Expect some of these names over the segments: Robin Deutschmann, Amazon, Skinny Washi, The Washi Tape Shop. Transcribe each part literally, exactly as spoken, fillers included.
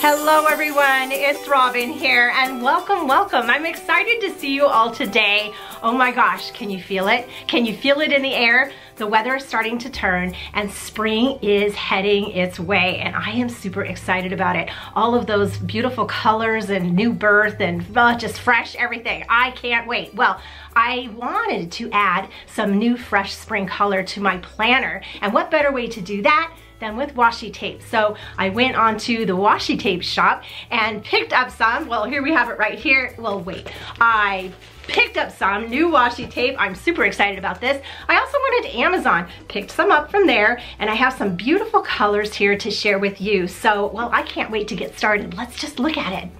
Hello everyone, it's Robin here and welcome, welcome. I'm excited to see you all today. Oh my gosh, can you feel it? Can you feel it in the air? The weather is starting to turn and spring is heading its way and I am super excited about it. All of those beautiful colors and new birth and oh, just fresh everything. I can't wait. Well, I wanted to add some new fresh spring color to my planner, and what better way to do that than with washi tape. So I went onto the Washi Tape Shop and picked up some. Well, here we have it right here. Well, wait, I picked up some new washi tape. I'm super excited about this. I also went to Amazon, picked some up from there, and I have some beautiful colors here to share with you. So, well, I can't wait to get started. Let's just look at it.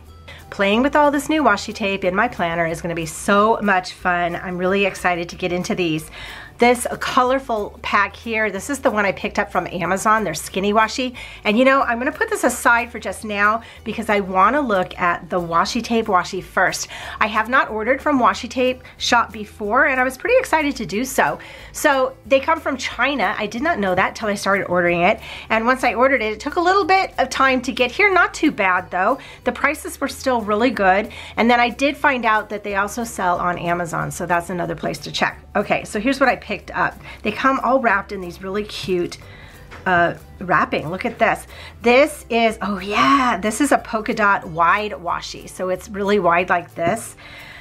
Playing with all this new washi tape in my planner is going to be so much fun. I'm really excited to get into these. This colorful pack here, this is the one I picked up from Amazon. They're skinny washi. And you know, I'm gonna put this aside for just now because I wanna look at the washi tape washi first. I have not ordered from Washi Tape Shop before and I was pretty excited to do so. So they come from China. I did not know that till I started ordering it. And once I ordered it, it took a little bit of time to get here. Not too bad though. The prices were still really good. And then I did find out that they also sell on Amazon. So that's another place to check. Okay, so here's what I picked picked up. They come all wrapped in these really cute uh, wrapping. Look at this. This is, oh yeah, this is a polka dot wide washi. So it's really wide like this.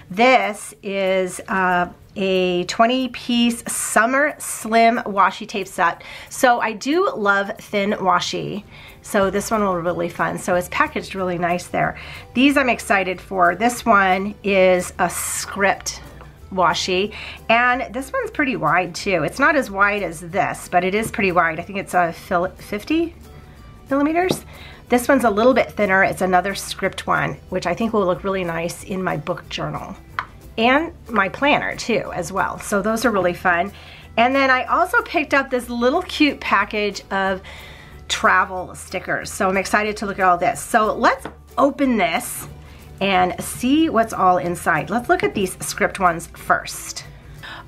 This is uh, a twenty piece summer slim washi tape set. So I do love thin washi. So this one will be really fun. So it's packaged really nice there. These I'm excited for. This one is a script washi, and this one's pretty wide too. It's not as wide as this, but it is pretty wide. I think it's a fifty millimeters. This one's a little bit thinner. It's another script one, which I think will look really nice in my book journal and my planner too as well. So those are really fun. And then I also picked up this little cute package of travel stickers. So I'm excited to look at all this. So let's open this and see what's all inside. Let's look at these script ones first.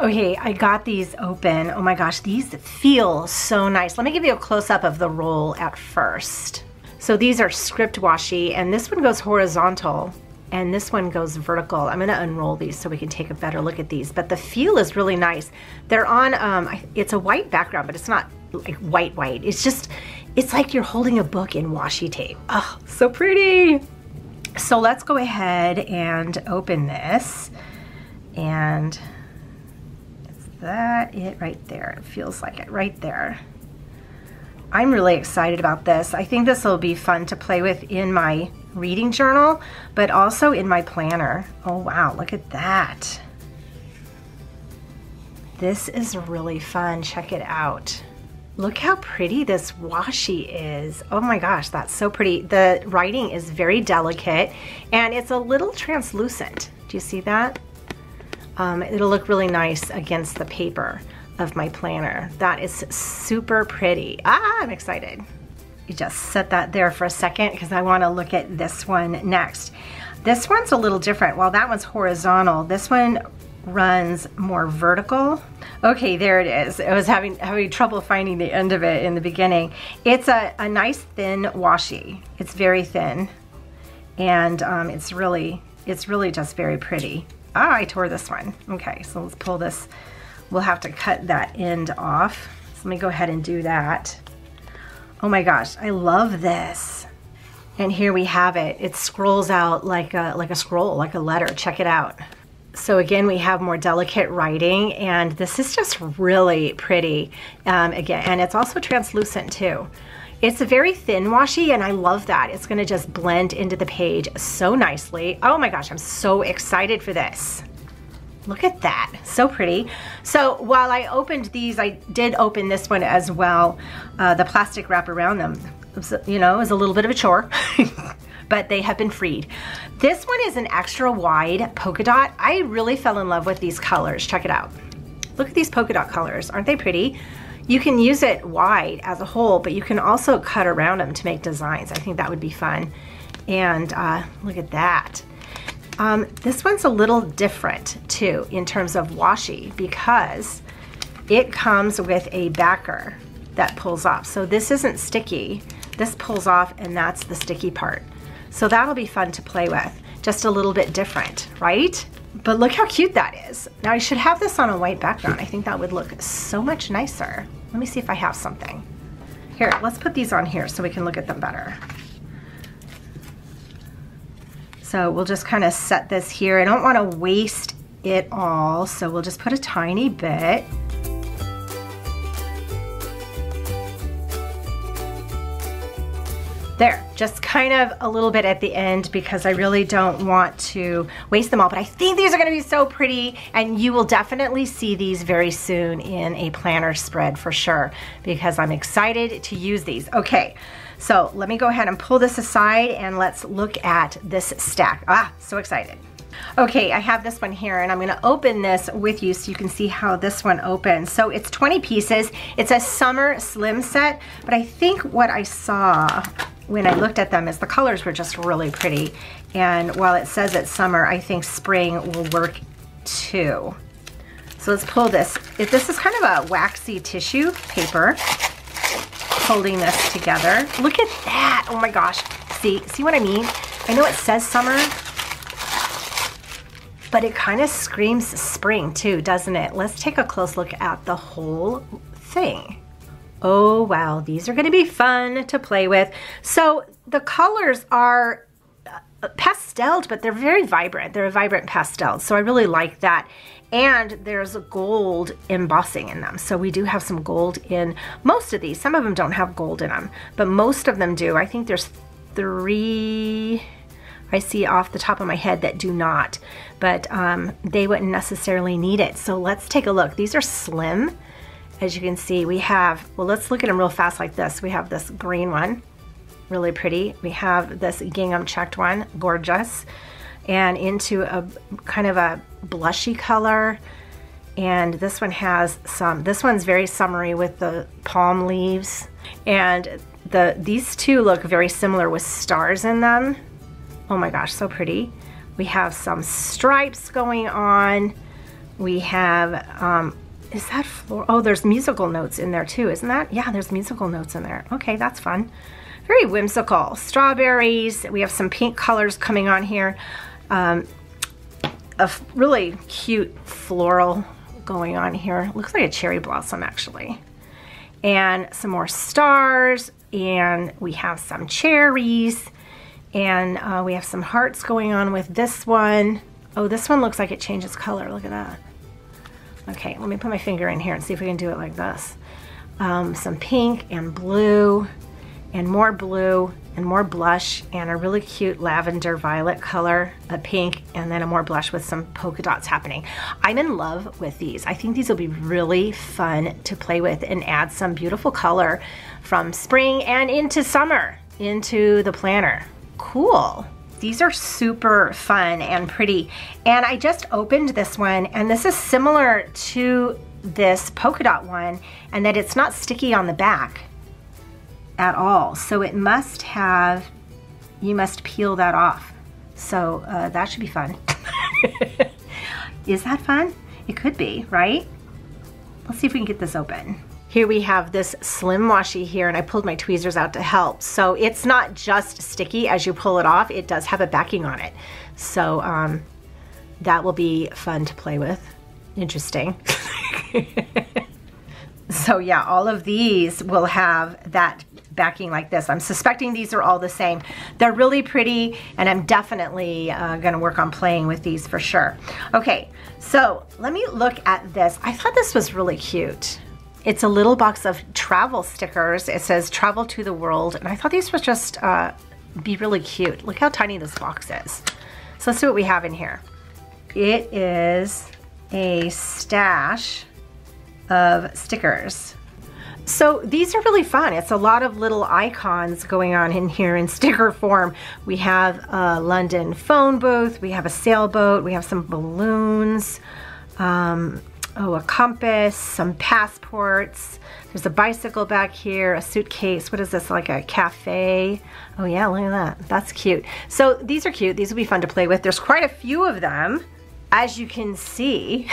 Okay, I got these open. Oh my gosh, these feel so nice. Let me give you a close-up of the roll at first. So these are script washi, and this one goes horizontal, and this one goes vertical. I'm gonna unroll these so we can take a better look at these, but the feel is really nice. They're on, um, it's a white background, but it's not like white, white. It's just, it's like you're holding a book in washi tape. Oh, so pretty. So let's go ahead and open this, and is that it right there? It feels like it right there. I'm really excited about this. I think this will be fun to play with in my reading journal, but also in my planner. Oh wow, look at that. This is really fun, check it out. Look how pretty this washi is. Oh my gosh, that's so pretty. The writing is very delicate and it's a little translucent. Do you see that? Um, it'll look really nice against the paper of my planner. That is super pretty. Ah, I'm excited. You just set that there for a second because I want to look at this one next. This one's a little different. While that one's horizontal, this one runs more vertical. Okay, there it is. I was having having trouble finding the end of it in the beginning. It's a, a nice thin washi. It's very thin, and um, it's really it's really just very pretty. Ah, I tore this one. Okay, so let's pull this. We'll have to cut that end off. So let me go ahead and do that. Oh my gosh, I love this. And here we have it. It scrolls out like a like a scroll, like a letter. Check it out. So again, we have more delicate writing, and this is just really pretty. Um, again, and it's also translucent too. It's a very thin washi, and I love that. It's gonna just blend into the page so nicely. Oh my gosh, I'm so excited for this. Look at that, so pretty. So while I opened these, I did open this one as well. Uh, the plastic wrap around them, you know, is a little bit of a chore. But they have been freed. This one is an extra wide polka dot. I really fell in love with these colors. Check it out. Look at these polka dot colors. Aren't they pretty? You can use it wide as a whole, but you can also cut around them to make designs. I think that would be fun. And uh, look at that. Um, this one's a little different too in terms of washi because it comes with a backer that pulls off. So this isn't sticky. This pulls off, and that's the sticky part. So that'll be fun to play with. Just a little bit different, right? But look how cute that is. Now I should have this on a white background. I think that would look so much nicer. Let me see if I have something. Here, let's put these on here so we can look at them better. So we'll just kind of set this here. I don't want to waste it all, so we'll just put a tiny bit. There, just kind of a little bit at the end because I really don't want to waste them all, but I think these are gonna be so pretty, and you will definitely see these very soon in a planner spread for sure because I'm excited to use these. Okay, so let me go ahead and pull this aside and let's look at this stack. Ah, so excited. Okay, I have this one here and I'm gonna open this with you so you can see how this one opens. So it's twenty pieces. It's a summer slim set, but I think what I saw when I looked at them is the colors were just really pretty. And while it says it's summer, I think spring will work too. So let's pull this. If this is kind of a waxy tissue paper holding this together. Look at that, oh my gosh. See, see what I mean? I know it says summer, but it kind of screams spring too, doesn't it? Let's take a close look at the whole thing. Oh wow, these are gonna be fun to play with. So the colors are pasteled, but they're very vibrant. They're a vibrant pastel, so I really like that. And there's a gold embossing in them. So we do have some gold in most of these. Some of them don't have gold in them, but most of them do. I think there's three, I see off the top of my head that do not, but um, they wouldn't necessarily need it. So let's take a look. These are slim. As you can see, we have, well, let's look at them real fast like this. We have this green one, really pretty. We have this gingham checked one, gorgeous. And into a kind of a blushy color. And this one has some, this one's very summery with the palm leaves. And the these two look very similar with stars in them. Oh my gosh, so pretty. We have some stripes going on. We have, um, is that floral? Oh, there's musical notes in there too, isn't that? Yeah, there's musical notes in there. Okay, that's fun. Very whimsical. Strawberries, we have some pink colors coming on here. Um, a really cute floral going on here. Looks like a cherry blossom actually. And some more stars, and we have some cherries. And uh, we have some hearts going on with this one. Oh, this one looks like it changes color. Look at that. Okay, let me put my finger in here and see if we can do it like this. Um, some pink and blue and more blue and more blush and a really cute lavender violet color, a pink, and then a more blush with some polka dots happening. I'm in love with these. I think these will be really fun to play with and add some beautiful color from spring and into summer into the planner. Cool. These are super fun and pretty. And I just opened this one, and this is similar to this polka dot one, and that it's not sticky on the back at all. So it must have, you must peel that off. So uh, that should be fun. Is that fun? It could be, right? Let's see if we can get this open. Here we have this slim washi here, and I pulled my tweezers out to help. So it's not just sticky as you pull it off, it does have a backing on it. So um, that will be fun to play with. Interesting. So yeah, all of these will have that backing like this. I'm suspecting these are all the same. They're really pretty, and I'm definitely uh, gonna work on playing with these for sure. Okay, so let me look at this. I thought this was really cute. It's a little box of travel stickers. It says travel to the world. And I thought these would just uh, be really cute. Look how tiny this box is. So let's see what we have in here. It is a stash of stickers. So these are really fun. It's a lot of little icons going on in here in sticker form. We have a London phone booth. We have a sailboat. We have some balloons. Um, Oh, a compass, some passports. There's a bicycle back here, a suitcase. What is this, like a cafe? Oh yeah, look at that, that's cute. So these are cute, these will be fun to play with. There's quite a few of them, as you can see.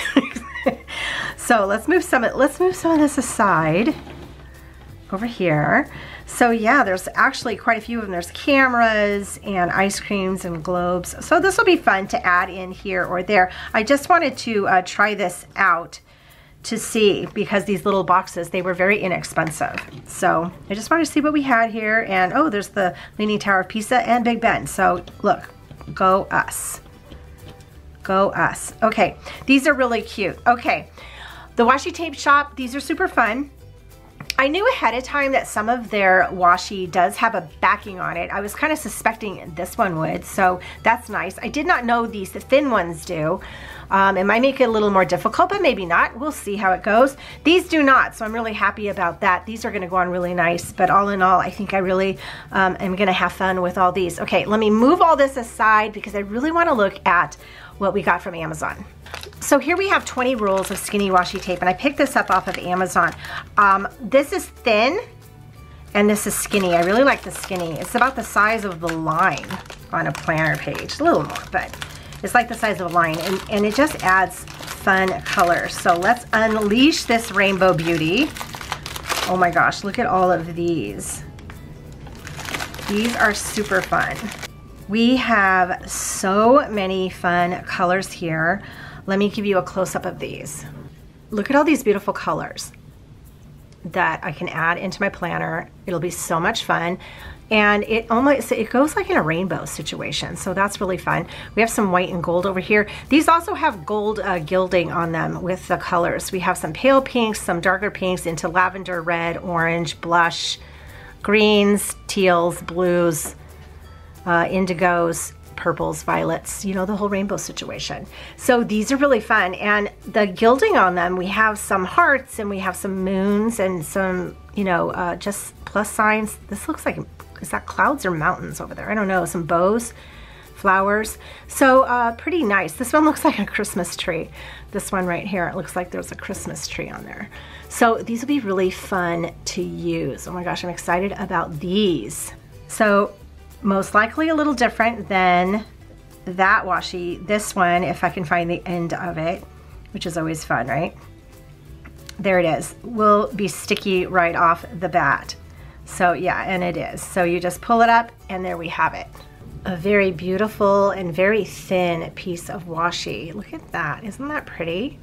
So let's move some, let's move some of this aside over here. So yeah, there's actually quite a few of them. There's cameras and ice creams and globes. So this will be fun to add in here or there. I just wanted to uh, try this out to see, because these little boxes, they were very inexpensive. So I just wanted to see what we had here. And oh, there's the Leaning Tower of Pisa and Big Ben. So look, go us. Go us. Okay, these are really cute. Okay, the Washi Tape Shop, these are super fun. I knew ahead of time that some of their washi does have a backing on it. I was kind of suspecting this one would, so that's nice. I did not know these the thin ones do. Um, it might make it a little more difficult, but maybe not. We'll see how it goes. These do not, so I'm really happy about that. These are gonna go on really nice, but all in all, I think I really um, am gonna have fun with all these. Okay, let me move all this aside because I really wanna look at what we got from Amazon. So here we have twenty rolls of skinny washi tape, and I picked this up off of Amazon. Um, this is thin and this is skinny. I really like the skinny. It's about the size of the line on a planner page, a little more, but it's like the size of a line, and, and it just adds fun color. So let's unleash this rainbow beauty. Oh my gosh, look at all of these. These are super fun. We have so many fun colors here. Let me give you a close-up of these. Look at all these beautiful colors that I can add into my planner. It'll be so much fun. And it almost, it goes like in a rainbow situation, so that's really fun. We have some white and gold over here. These also have gold uh, gilding on them with the colors. We have some pale pinks, some darker pinks, into lavender, red, orange, blush, greens, teals, blues, uh, indigos, purples, violets, you know, the whole rainbow situation. So these are really fun, and the gilding on them, we have some hearts and we have some moons and some, you know, uh, just plus signs. This looks like, is that clouds or mountains over there? I don't know, some bows, flowers. So uh, pretty nice. This one looks like a Christmas tree. This one right here, it looks like there's a Christmas tree on there. So these will be really fun to use. Oh my gosh, I'm excited about these. So most likely a little different than that washi. This one, if I can find the end of it, which is always fun, right? There it is. Will be sticky right off the bat. So yeah, and it is. So you just pull it up and there we have it. A very beautiful and very thin piece of washi. Look at that. Isn't that pretty?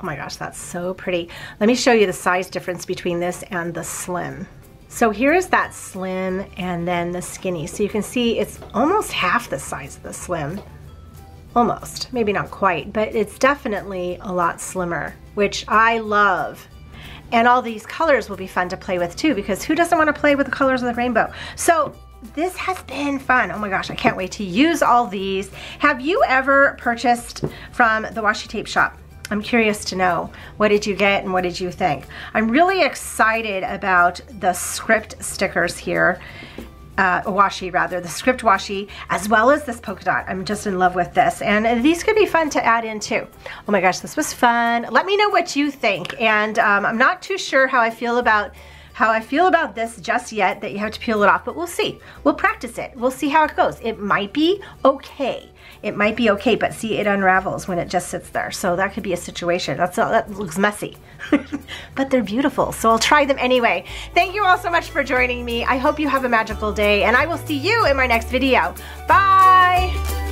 Oh my gosh, that's so pretty. Let me show you the size difference between this and the slim. So here is that slim and then the skinny. So you can see it's almost half the size of the slim. Almost, maybe not quite, but it's definitely a lot slimmer, which I love. And all these colors will be fun to play with too, because who doesn't want to play with the colors of the rainbow? So this has been fun. Oh my gosh, I can't wait to use all these. Have you ever purchased from the Washi Tape Shop? I'm curious to know, what did you get and what did you think? I'm really excited about the script stickers here, uh, washi rather, the script washi, as well as this polka dot. I'm just in love with this, and these could be fun to add in too. Oh my gosh, this was fun. Let me know what you think, and um, I'm not too sure how I feel about how I feel about this just yet, that you have to peel it off, but we'll see. We'll practice it. We'll see how it goes. It might be okay. It might be okay, but see, it unravels when it just sits there. So that could be a situation. That's all, that looks messy, but they're beautiful. So I'll try them anyway. Thank you all so much for joining me. I hope you have a magical day, and I will see you in my next video. Bye.